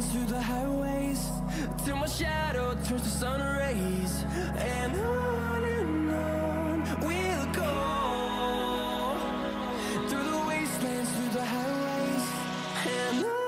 through the highways, till my shadow turns to sun rays. And on we'll go, through the wastelands, through the highways, and on.